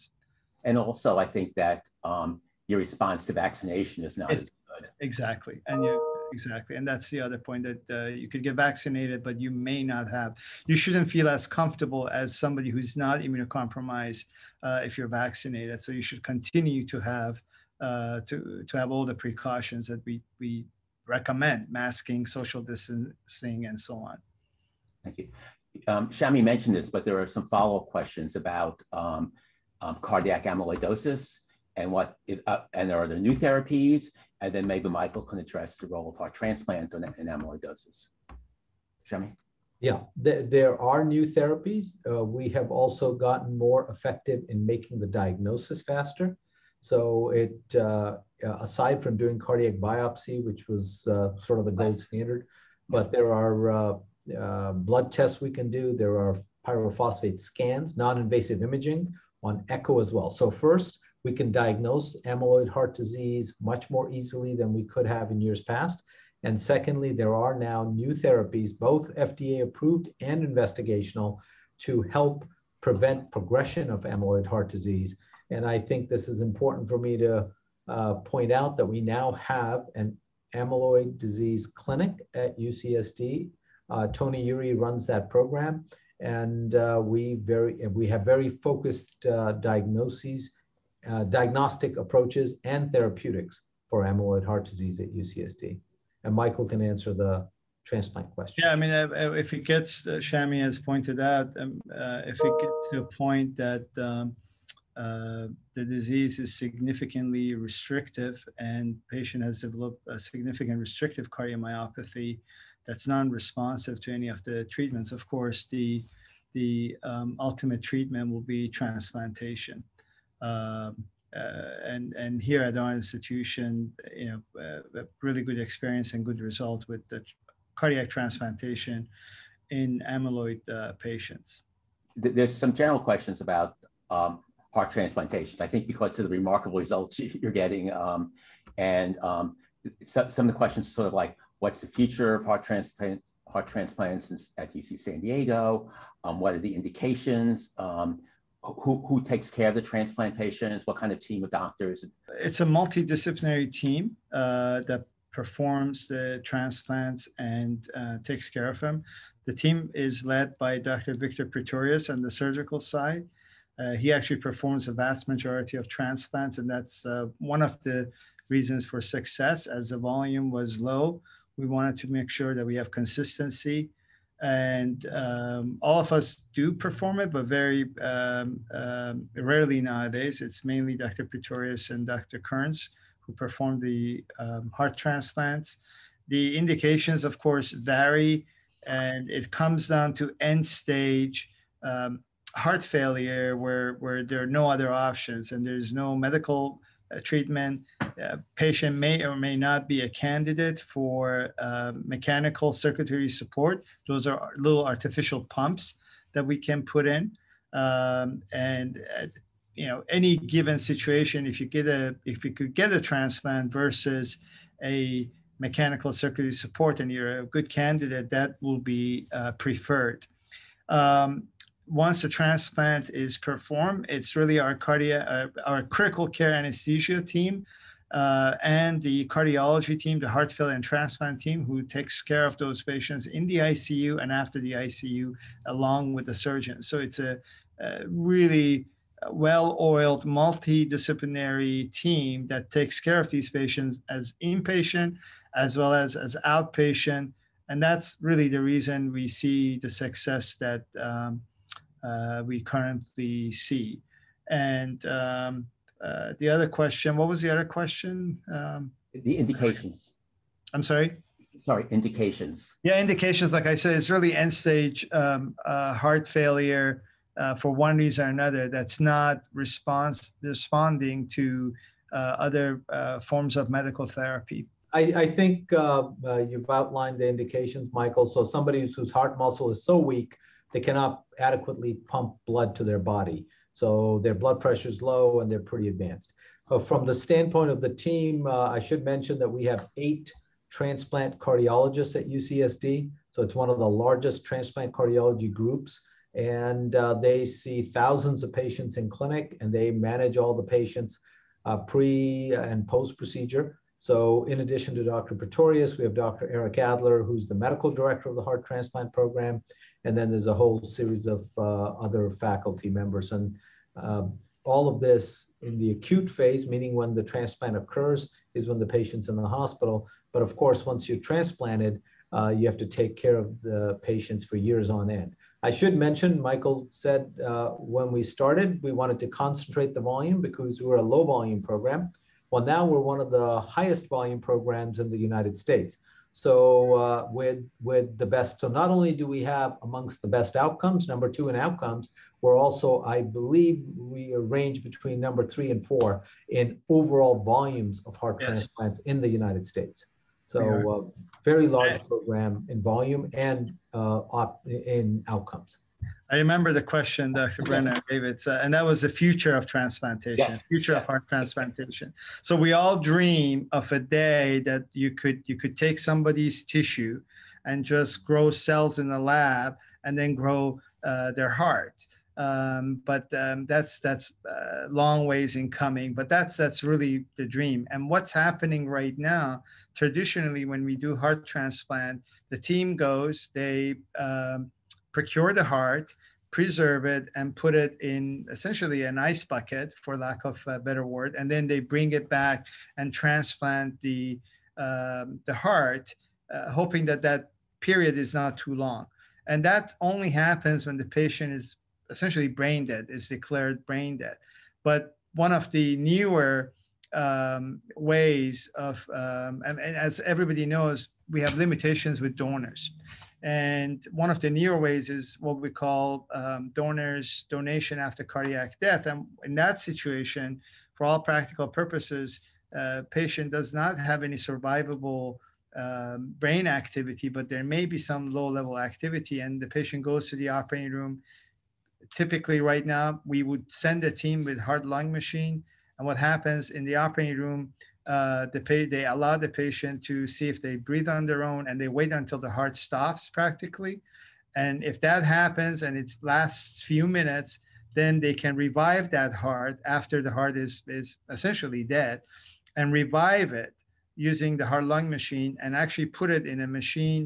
And also, I think that um, your response to vaccination is not it's, as good. Exactly, and you exactly, and that's the other point that uh, you could get vaccinated, but you may not have. You shouldn't feel as comfortable as somebody who's not immunocompromised. Uh, if you're vaccinated, so you should continue to have uh, to to have all the precautions that we we recommend: masking, social distancing, and so on. Thank you. Um, Shami mentioned this, but there are some follow-up questions about um, um, cardiac amyloidosis and what it, uh, and are the new therapies, and then maybe Michael can address the role of heart transplant in amyloidosis. Shami. Yeah, there are new therapies. Uh, we have also gotten more effective in making the diagnosis faster. So it, uh, aside from doing cardiac biopsy, which was uh, sort of the gold standard, but there are uh, uh, blood tests we can do. There are pyrophosphate scans, non-invasive imaging on echo as well. So first, we can diagnose amyloid heart disease much more easily than we could have in years past. And secondly, there are now new therapies, both F D A approved and investigational, to help prevent progression of amyloid heart disease. And I think this is important for me to uh, point out that we now have an amyloid disease clinic at U C S D. Uh, Tony Uri runs that program. And uh, we, very, we have very focused uh, diagnoses, uh, diagnostic approaches and therapeutics for amyloid heart disease at U C S D. And Michael can answer the transplant question. Yeah, I mean, if it gets, uh, Shami has pointed out, um, uh, if it gets to a point that um, uh, the disease is significantly restrictive and patient has developed a significant restrictive cardiomyopathy that's non-responsive to any of the treatments, of course, the, the um, ultimate treatment will be transplantation. Uh, Uh, and and here at our institution, you know, uh, a really good experience and good result with the cardiac transplantation in amyloid uh, patients. There's some general questions about um, heart transplantations, I think, because of the remarkable results you're getting, um, and um, so, some of the questions are sort of like, what's the future of heart transplant heart transplants at U C San Diego? Um, what are the indications? Um, Who, who takes care of the transplant patients? What kind of team of doctors? It's a multidisciplinary team uh, that performs the transplants and uh, takes care of them. The team is led by Doctor Victor Pretorius on the surgical side. Uh, he actually performs the vast majority of transplants, and that's uh, one of the reasons for success. As the volume was low, we wanted to make sure that we have consistency. And um, all of us do perform it, but very um, um, rarely nowadays. It's mainly Doctor Pretorius and Doctor Kearns who perform the um, heart transplants. The indications, of course, vary, and it comes down to end stage um, heart failure where, where there are no other options and there's no medical uh, treatment. Uh, patient may or may not be a candidate for uh, mechanical circulatory support. Those are little artificial pumps that we can put in. Um, and uh, you know, any given situation, if you get a, if you could get a transplant versus a mechanical circulatory support, and you're a good candidate, that will be uh, preferred. Um, Once the transplant is performed, it's really our cardia, uh, our critical care anesthesia team uh, and the cardiology team, the heart failure and transplant team, who takes care of those patients in the I C U and after the I C U, along with the surgeon. So it's a, a really well-oiled, multidisciplinary team that takes care of these patients as inpatient, as well as as outpatient. And that's really the reason we see the success that um, Uh, we currently see. And um, uh, the other question, what was the other question? Um, the indications. I'm sorry? Sorry, indications. Yeah, indications, like I said, it's really end stage um, uh, heart failure uh, for one reason or another that's not response responding to uh, other uh, forms of medical therapy. I, I think uh, uh, you've outlined the indications, Michael. So somebody whose heart muscle is so weak, they cannot adequately pump blood to their body. So their blood pressure is low and they're pretty advanced. Uh, from the standpoint of the team, uh, I should mention that we have eight transplant cardiologists at U C S D. So it's one of the largest transplant cardiology groups. And uh, they see thousands of patients in clinic, and they manage all the patients uh, pre and post procedure. So in addition to Doctor Pretorius, we have Doctor Eric Adler, who's the medical director of the heart transplant program. And then there's a whole series of uh, other faculty members. And uh, all of this in the acute phase, meaning when the transplant occurs, is when the patient's in the hospital. But of course, once you're transplanted, uh, you have to take care of the patients for years on end. I should mention, Michael said, uh, when we started, we wanted to concentrate the volume because we were a low volume program. Well, now we're one of the highest volume programs in the United States. So uh, with, with the best, so not only do we have amongst the best outcomes, number two in outcomes, we're also, I believe we range between number three and four in overall volumes of heart yes. transplants in the United States. So uh, very large program in volume and uh, op in outcomes. I remember the question, Doctor Brenner, David, uh, and that was the future of transplantation, yes. future of heart transplantation. So we all dream of a day that you could you could take somebody's tissue and just grow cells in the lab and then grow uh, their heart. Um, but um, that's that's uh, long ways in coming. But that's that's really the dream. And what's happening right now? Traditionally, when we do heart transplant, the team goes they. Um, procure the heart, preserve it, and put it in essentially an ice bucket, for lack of a better word, and then they bring it back and transplant the, um, the heart, uh, hoping that that period is not too long. And that only happens when the patient is essentially brain dead, is declared brain dead. But one of the newer um, ways of, um, and, and as everybody knows, we have limitations with donors. And one of the newer ways is what we call um, donors donation after cardiac death. And in that situation, for all practical purposes, uh, patient does not have any survivable um, brain activity, but there may be some low level activity, and the patient goes to the operating room. Typically right now, we would send a team with heart lung machine. And what happens in the operating room, Uh, the pa- they allow the patient to see if they breathe on their own, and they wait until the heart stops practically. And if that happens and it lasts few minutes, then they can revive that heart after the heart is, is essentially dead, and revive it using the heart lung machine, and actually put it in a machine.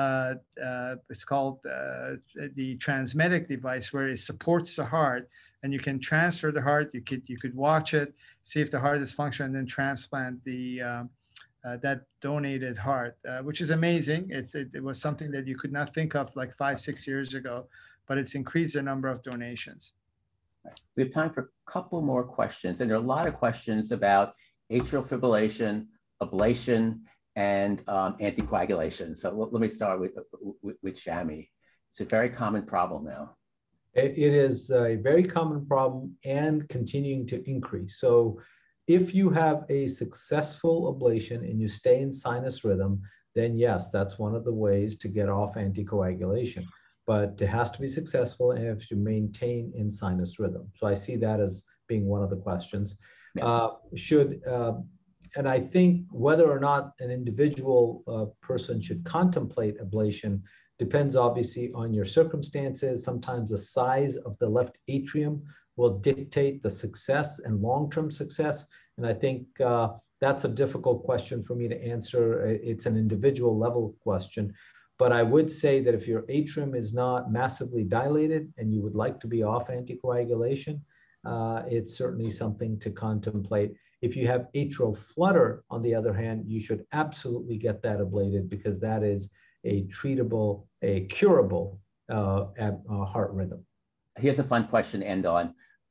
Uh, uh, it's called uh, the transmedic device, where it supports the heart. And you can transfer the heart. You could you could watch it, see if the heart is functioning, and then transplant the uh, uh, that donated heart, uh, which is amazing. It, it it was something that you could not think of like five six years ago, but it's increased the number of donations. We have time for a couple more questions, and there are a lot of questions about atrial fibrillation, ablation, and um, anticoagulation. So let me start with with, with Shami. It's a very common problem now. It is a very common problem and continuing to increase. So if you have a successful ablation and you stay in sinus rhythm, then yes, that's one of the ways to get off anticoagulation. But it has to be successful and if you maintain in sinus rhythm. So I see that as being one of the questions. Uh, should, uh, and I think whether or not an individual uh, person should contemplate ablation depends obviously on your circumstances. Sometimes the size of the left atrium will dictate the success and long-term success. And I think uh, that's a difficult question for me to answer. It's an individual level question. But I would say that if your atrium is not massively dilated and you would like to be off anticoagulation, uh, it's certainly something to contemplate. If you have atrial flutter, on the other hand, you should absolutely get that ablated, because that is a treatable, a curable uh, ab, uh, heart rhythm. Here's a fun question to end on.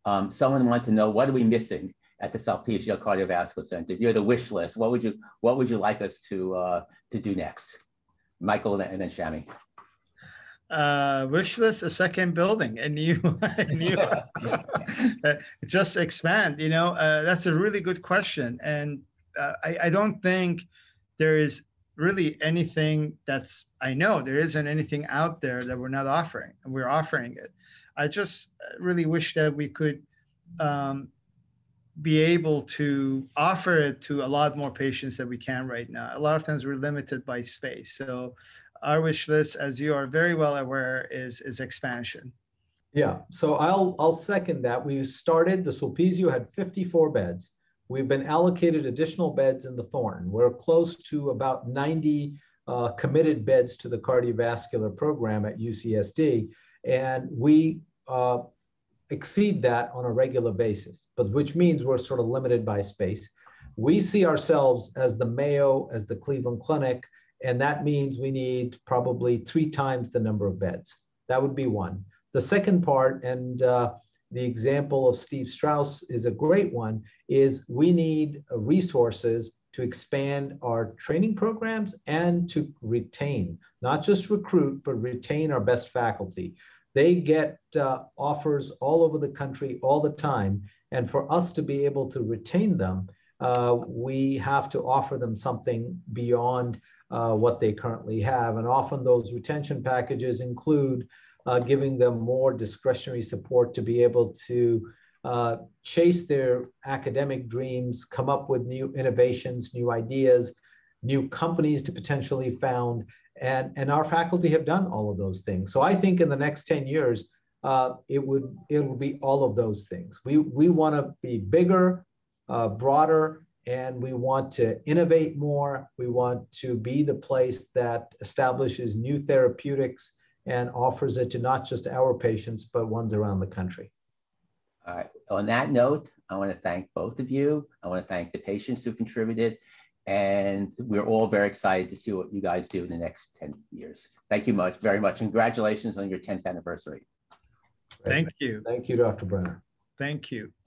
Um, someone wanted to know, what are we missing at the Sulpizio Cardiovascular Center? If you're the wish list, what would you what would you like us to uh, to do next? Michael and then Shami. Uh, wish list, a second building, and you, and you just expand. You know, uh, that's a really good question, and uh, I, I don't think there is really anything that's, I know there isn't anything out there that we're not offering, and we're offering it. I just really wish that we could um, be able to offer it to a lot more patients than we can right now. A lot of times we're limited by space. So our wish list, as you are very well aware, is, is expansion. Yeah, so I'll, I'll second that. We started, the Sulpizio had fifty-four beds. We've been allocated additional beds in the Thornton. We're close to about ninety uh, committed beds to the cardiovascular program at U C S D, and we uh, exceed that on a regular basis, but which means we're sort of limited by space. We see ourselves as the Mayo, as the Cleveland Clinic, and that means we need probably three times the number of beds. That would be one. The second part, and uh, the example of Steve Strauss is a great one, is we need resources to expand our training programs and to retain, not just recruit, but retain our best faculty. They get uh, offers all over the country all the time. And for us to be able to retain them, uh, we have to offer them something beyond uh, what they currently have. And often those retention packages include Uh, giving them more discretionary support to be able to uh, chase their academic dreams, come up with new innovations, new ideas, new companies to potentially found. And, and our faculty have done all of those things. So I think in the next ten years, uh, it would it will be all of those things. We, we want to be bigger, uh, broader, and we want to innovate more. We want to be the place that establishes new therapeutics and offers it to not just our patients, but ones around the country. All right, on that note, I wanna thank both of you. I wanna thank the patients who contributed, and we're all very excited to see what you guys do in the next ten years. Thank you much, very much. Congratulations on your tenth anniversary. Thank you. Thank you, Doctor Brenner. Thank you.